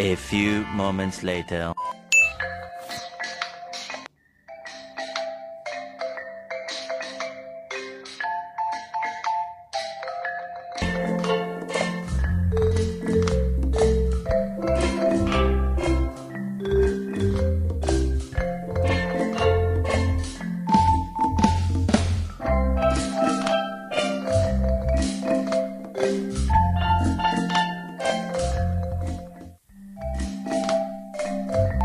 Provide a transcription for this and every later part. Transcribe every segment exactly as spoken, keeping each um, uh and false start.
A few moments later. Thank you.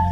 You